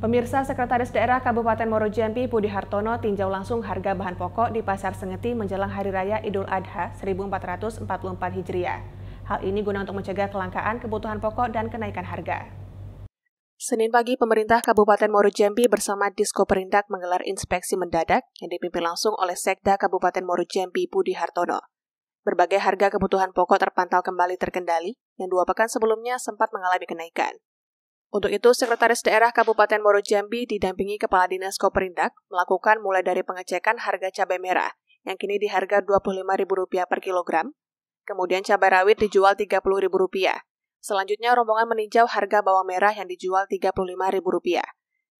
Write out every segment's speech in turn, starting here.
Pemirsa, Sekretaris Daerah Kabupaten Muaro Jambi Budi Hartono tinjau langsung harga bahan pokok di Pasar Sengeti menjelang Hari Raya Idul Adha 1444 Hijriah. Hal ini guna untuk mencegah kelangkaan kebutuhan pokok dan kenaikan harga. Senin pagi, pemerintah Kabupaten Muaro Jambi bersama Dinas Koperindag menggelar inspeksi mendadak yang dipimpin langsung oleh Sekda Kabupaten Muaro Jambi Budi Hartono. Berbagai harga kebutuhan pokok terpantau kembali terkendali, yang 2 pekan sebelumnya sempat mengalami kenaikan. Untuk itu, Sekretaris Daerah Kabupaten Muaro Jambi didampingi Kepala Dinas Koperindak melakukan mulai dari pengecekan harga cabai merah yang kini di harga Rp25.000 per kilogram, kemudian cabai rawit dijual Rp30.000. Selanjutnya, rombongan meninjau harga bawang merah yang dijual Rp35.000.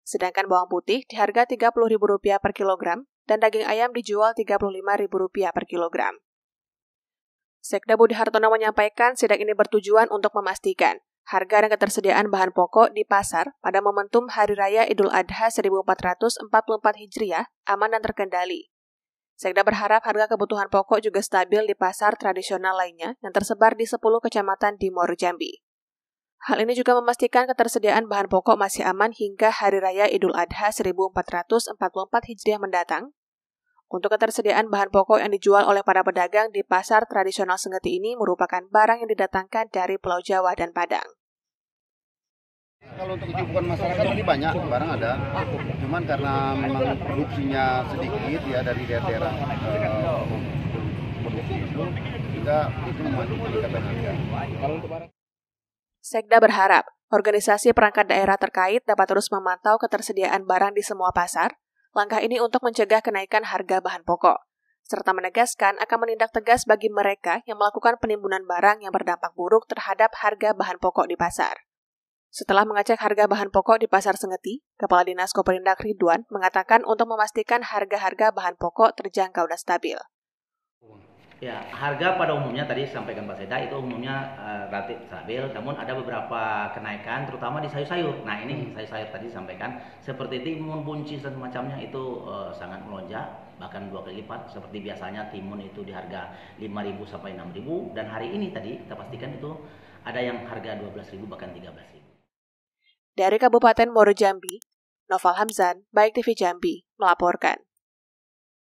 Sedangkan bawang putih di harga Rp30.000 per kilogram dan daging ayam dijual Rp35.000 per kilogram. Sekda Budi Hartono menyampaikan sidak ini bertujuan untuk memastikan harga dan ketersediaan bahan pokok di pasar pada momentum Hari Raya Idul Adha 1444 Hijriah aman dan terkendali. Sekda berharap harga kebutuhan pokok juga stabil di pasar tradisional lainnya yang tersebar di 10 kecamatan di Muaro Jambi. Hal ini juga memastikan ketersediaan bahan pokok masih aman hingga Hari Raya Idul Adha 1444 Hijriah mendatang. Untuk ketersediaan bahan pokok yang dijual oleh para pedagang di pasar tradisional Sengeti ini merupakan barang yang didatangkan dari Pulau Jawa dan Padang. Kalau untuk kebutuhan masyarakat ini banyak, barang ada, cuman karena memang produksinya sedikit ya dari daerah produksi itu, sehingga itu meningkatkan harga. Sekda berharap organisasi perangkat daerah terkait dapat terus memantau ketersediaan barang di semua pasar. Langkah ini untuk mencegah kenaikan harga bahan pokok, serta menegaskan akan menindak tegas bagi mereka yang melakukan penimbunan barang yang berdampak buruk terhadap harga bahan pokok di pasar. Setelah mengecek harga bahan pokok di Pasar Sengeti, Kepala Dinas Koperindak Ridwan mengatakan untuk memastikan harga-harga bahan pokok terjangkau dan stabil. Ya, harga pada umumnya tadi sampaikan Pak Seda itu umumnya relatif stabil, namun ada beberapa kenaikan terutama di sayur-sayur. Nah, ini sayur-sayur tadi disampaikan seperti timun, buncis dan macamnya itu sangat melonjak, bahkan 2 kali lipat. Seperti biasanya timun itu di harga 5.000 sampai 6.000 dan hari ini tadi kita pastikan itu ada yang harga 12.000 bahkan 13.000. Dari Kabupaten Muaro Jambi, Noval Hamzan, Baik TV Jambi, melaporkan.